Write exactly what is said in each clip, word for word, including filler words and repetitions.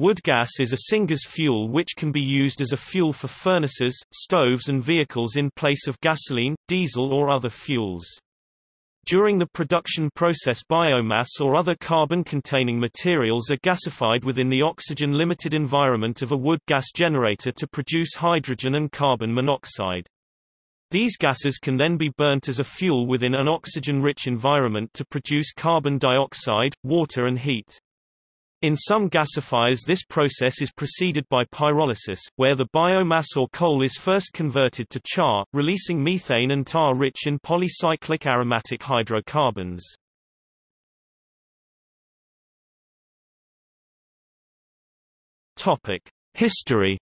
Wood gas is a syngas fuel which can be used as a fuel for furnaces, stoves and vehicles in place of gasoline, diesel or other fuels. During the production process, biomass or other carbon-containing materials are gasified within the oxygen-limited environment of a wood gas generator to produce hydrogen and carbon monoxide. These gases can then be burnt as a fuel within an oxygen-rich environment to produce carbon dioxide, water and heat. In some gasifiers this process is preceded by pyrolysis, where the biomass or coal is first converted to char, releasing methane and tar rich in polycyclic aromatic hydrocarbons. History.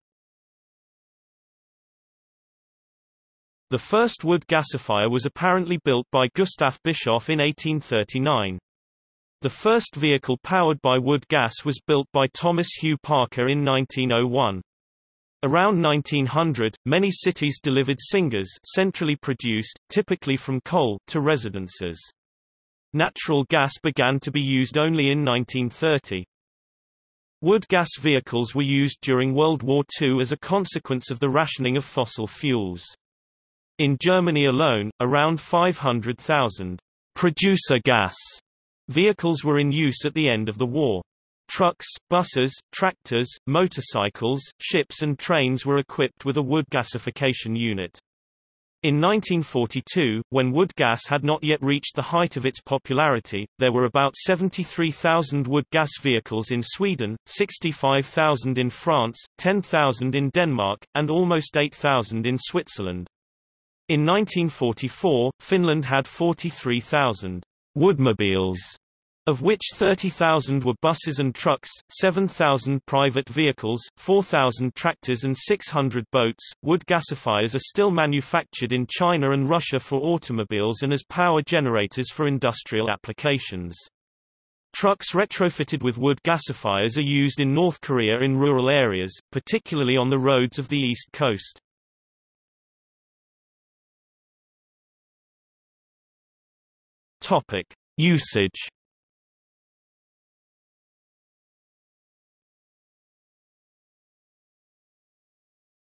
The first wood gasifier was apparently built by Gustav Bischoff in eighteen thirty-nine. The first vehicle powered by wood gas was built by Thomas Hugh Parker in nineteen oh one. Around nineteen hundred, many cities delivered syngas, centrally produced, typically from coal, to residences. Natural gas began to be used only in nineteen thirty. Wood gas vehicles were used during World War Two as a consequence of the rationing of fossil fuels. In Germany alone, around five hundred thousand producer gas vehicles were in use at the end of the war. Trucks, buses, tractors, motorcycles, ships and trains were equipped with a wood gasification unit. In nineteen forty-two, when wood gas had not yet reached the height of its popularity, there were about seventy-three thousand wood gas vehicles in Sweden, sixty-five thousand in France, ten thousand in Denmark, and almost eight thousand in Switzerland. In nineteen forty-four, Finland had forty-three thousand. Woodmobiles, of which thirty thousand were buses and trucks, seven thousand private vehicles, four thousand tractors and six hundred boats. Wood gasifiers are still manufactured in China and Russia for automobiles and as power generators for industrial applications. Trucks retrofitted with wood gasifiers are used in North Korea in rural areas, particularly on the roads of the East Coast. Topic: Usage.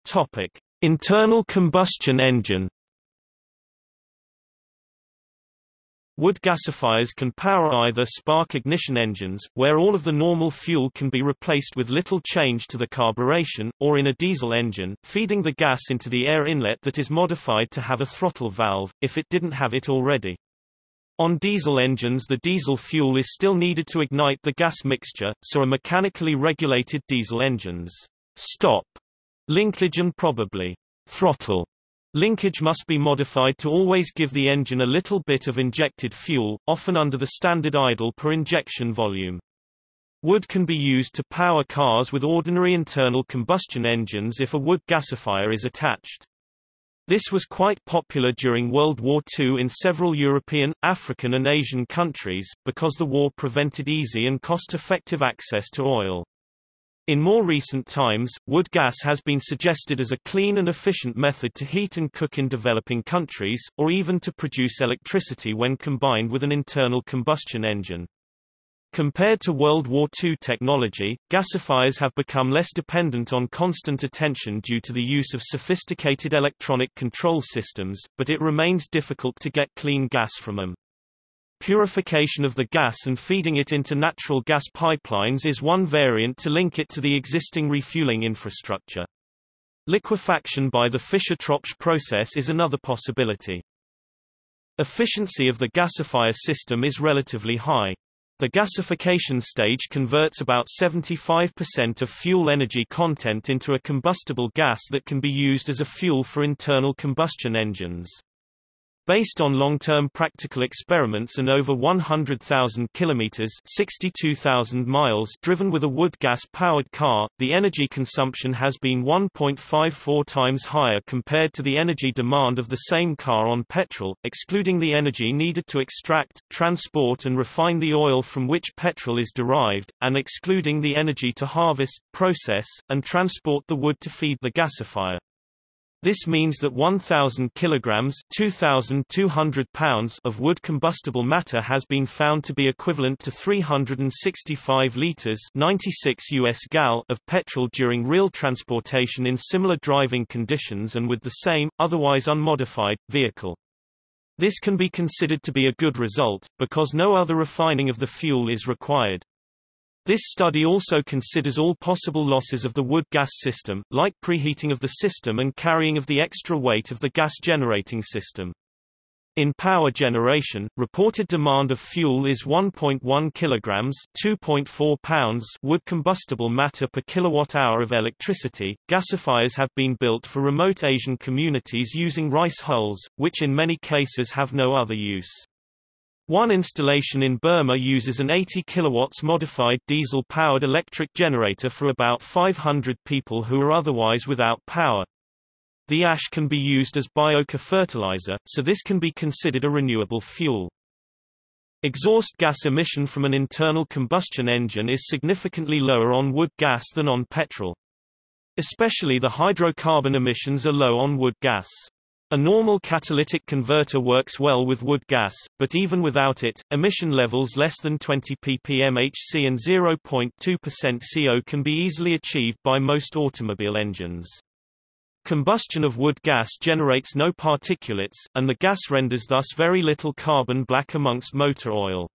Topic: Internal combustion engine. Wood gasifiers can power either spark ignition engines, where all of the normal fuel can be replaced with little change to the carburation, or in a diesel engine, feeding the gas into the air inlet that is modified to have a throttle valve, if it didn't have it already. On diesel engines, the diesel fuel is still needed to ignite the gas mixture, so are mechanically regulated diesel engines. Stop linkage and probably throttle linkage must be modified to always give the engine a little bit of injected fuel, often under the standard idle per injection volume. Wood can be used to power cars with ordinary internal combustion engines if a wood gasifier is attached. This was quite popular during World War Two in several European, African and Asian countries, because the war prevented easy and cost-effective access to oil. In more recent times, wood gas has been suggested as a clean and efficient method to heat and cook in developing countries, or even to produce electricity when combined with an internal combustion engine. Compared to World War Two technology, gasifiers have become less dependent on constant attention due to the use of sophisticated electronic control systems, but it remains difficult to get clean gas from them. Purification of the gas and feeding it into natural gas pipelines is one variant to link it to the existing refueling infrastructure. Liquefaction by the Fischer-Tropsch process is another possibility. Efficiency of the gasifier system is relatively high. The gasification stage converts about seventy-five percent of fuel energy content into a combustible gas that can be used as a fuel for internal combustion engines. Based on long-term practical experiments and over one hundred thousand kilometers (sixty-two thousand miles) driven with a wood gas-powered car, the energy consumption has been one point five four times higher compared to the energy demand of the same car on petrol, excluding the energy needed to extract, transport and refine the oil from which petrol is derived, and excluding the energy to harvest, process, and transport the wood to feed the gasifier. This means that one thousand kilograms (two thousand two hundred pounds) of wood combustible matter has been found to be equivalent to three hundred sixty-five liters (ninety-six U S gal) of petrol during real transportation in similar driving conditions and with the same, otherwise unmodified, vehicle. This can be considered to be a good result, because no other refining of the fuel is required. This study also considers all possible losses of the wood gas system, like preheating of the system and carrying of the extra weight of the gas generating system. In power generation, reported demand of fuel is one point one kilograms (two point four pounds) wood combustible matter per kilowatt-hour of electricity. Gasifiers have been built for remote Asian communities using rice hulls, which in many cases have no other use. One installation in Burma uses an eighty kilowatts modified diesel-powered electric generator for about five hundred people who are otherwise without power. The ash can be used as biochar fertilizer, so this can be considered a renewable fuel. Exhaust gas emission from an internal combustion engine is significantly lower on wood gas than on petrol. Especially the hydrocarbon emissions are low on wood gas. A normal catalytic converter works well with wood gas, but even without it, emission levels less than twenty p p m H C and zero point two percent C O can be easily achieved by most automobile engines. Combustion of wood gas generates no particulates, and the gas renders thus very little carbon black amongst motor oil.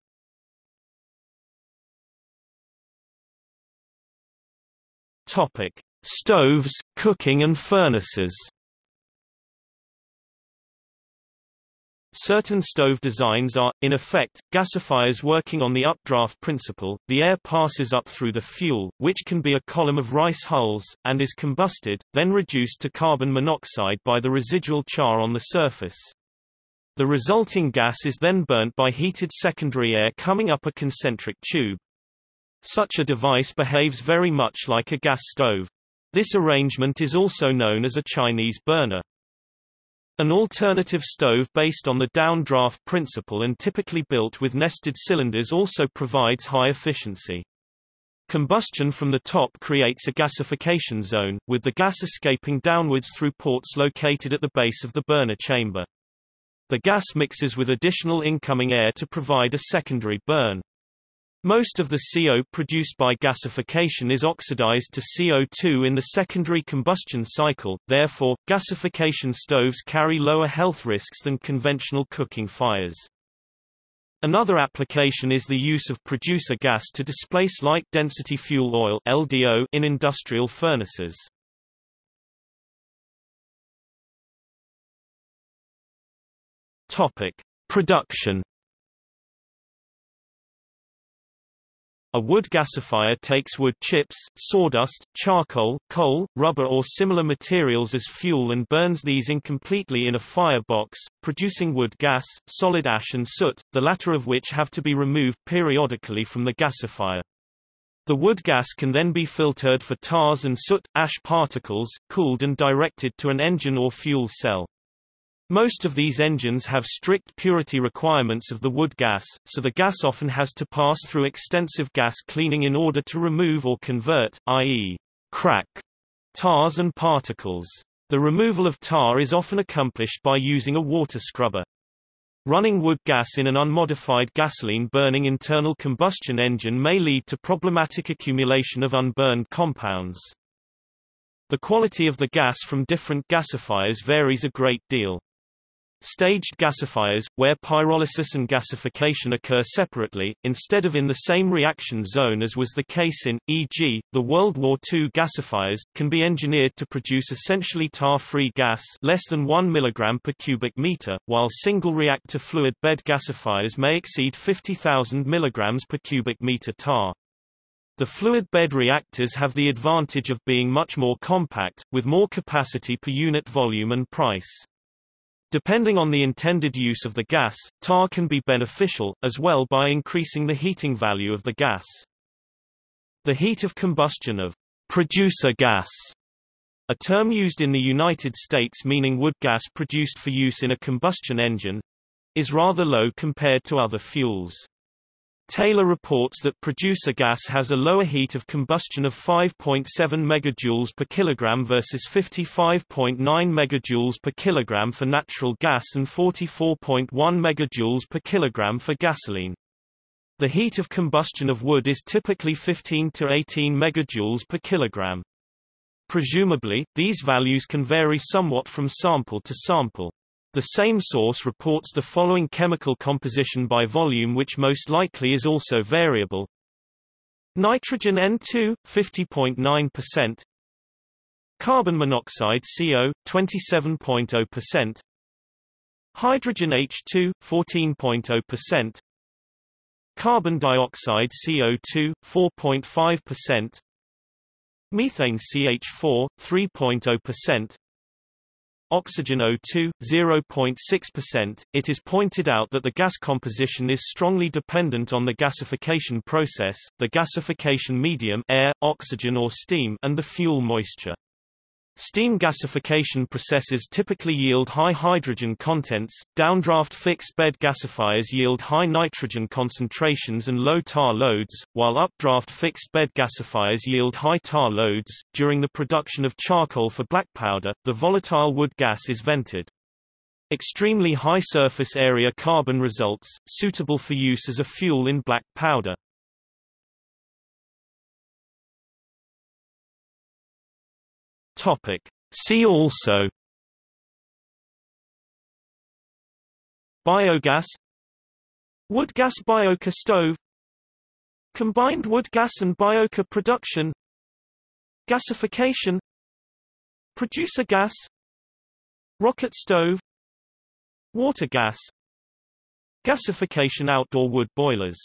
Topic: Stoves, cooking and furnaces. Certain stove designs are, in effect, gasifiers working on the updraft principle. The air passes up through the fuel, which can be a column of rice hulls, and is combusted, then reduced to carbon monoxide by the residual char on the surface. The resulting gas is then burnt by heated secondary air coming up a concentric tube. Such a device behaves very much like a gas stove. This arrangement is also known as a Chinese burner. An alternative stove based on the downdraft principle and typically built with nested cylinders also provides high efficiency. Combustion from the top creates a gasification zone, with the gas escaping downwards through ports located at the base of the burner chamber. The gas mixes with additional incoming air to provide a secondary burn. Most of the C O produced by gasification is oxidized to C O two in the secondary combustion cycle, therefore, gasification stoves carry lower health risks than conventional cooking fires. Another application is the use of producer gas to displace light-density fuel oil (L D O) in industrial furnaces. Production. A wood gasifier takes wood chips, sawdust, charcoal, coal, rubber or similar materials as fuel and burns these incompletely in a firebox, producing wood gas, solid ash and soot, the latter of which have to be removed periodically from the gasifier. The wood gas can then be filtered for tars and soot, ash particles, cooled and directed to an engine or fuel cell. Most of these engines have strict purity requirements of the wood gas, so the gas often has to pass through extensive gas cleaning in order to remove or convert, that is, crack, tars and particles. The removal of tar is often accomplished by using a water scrubber. Running wood gas in an unmodified gasoline-burning internal combustion engine may lead to problematic accumulation of unburned compounds. The quality of the gas from different gasifiers varies a great deal. Staged gasifiers, where pyrolysis and gasification occur separately, instead of in the same reaction zone as was the case in, for example, the World War Two gasifiers, can be engineered to produce essentially tar-free gas less than one milligram per cubic meter, while single-reactor fluid bed gasifiers may exceed fifty thousand milligrams per cubic meter tar. The fluid bed reactors have the advantage of being much more compact, with more capacity per unit volume and price. Depending on the intended use of the gas, tar can be beneficial, as well by increasing the heating value of the gas. The heat of combustion of producer gas, a term used in the United States meaning wood gas produced for use in a combustion engine, is rather low compared to other fuels. Taylor reports that producer gas has a lower heat of combustion of five point seven megajoules per kilogram versus fifty-five point nine megajoules per kilogram for natural gas and forty-four point one megajoules per kilogram for gasoline. The heat of combustion of wood is typically fifteen to eighteen megajoules per kilogram. Presumably, these values can vary somewhat from sample to sample. The same source reports the following chemical composition by volume, which most likely is also variable. Nitrogen N two, fifty point nine percent. Carbon monoxide C O, twenty-seven point zero percent. Hydrogen H two, fourteen point zero percent. Carbon dioxide C O two, four point five percent. Methane C H four, three point zero percent. Oxygen O two, zero point six percent. It is pointed out that the gas composition is strongly dependent on the gasification process, the gasification medium air, oxygen or steam, and the fuel moisture. Steam gasification processes typically yield high hydrogen contents, downdraft fixed bed gasifiers yield high nitrogen concentrations and low tar loads, while updraft fixed bed gasifiers yield high tar loads. During the production of charcoal for black powder, the volatile wood gas is vented. Extremely high surface area carbon results, suitable for use as a fuel in black powder. See also: biogas, wood gas, bioca stove, combined wood gas and bioca production, gasification, producer gas, rocket stove, water gas, gasification, outdoor wood boilers.